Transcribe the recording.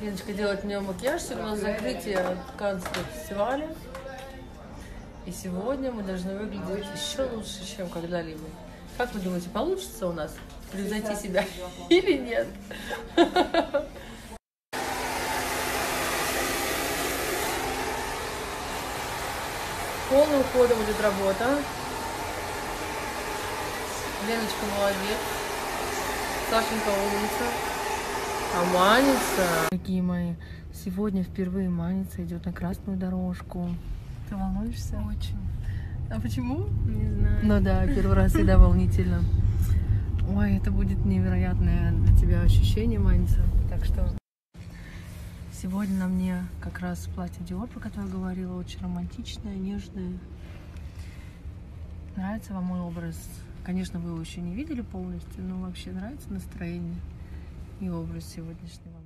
Леночка делает мне макияж, сегодня у нас закрытие Каннского фестиваля. И сегодня мы должны выглядеть еще лучше, чем когда-либо. Как вы думаете, получится у нас превзойти себя или нет? Полным ходом идет работа. Леночка молодец. Сашенька умница. А Манится. Дорогие мои, сегодня впервые Манится идет на красную дорожку. Ты волнуешься? Очень. А почему? Не знаю. Ну да, первый раз всегда волнительно. Ой, это будет невероятное для тебя ощущение, Манится. Так что... Сегодня на мне как раз платье Диор, про которое я говорила, очень романтичное, нежное. Нравится вам мой образ? Конечно, вы его еще не видели полностью, но вообще нравится настроение и образ сегодняшнего.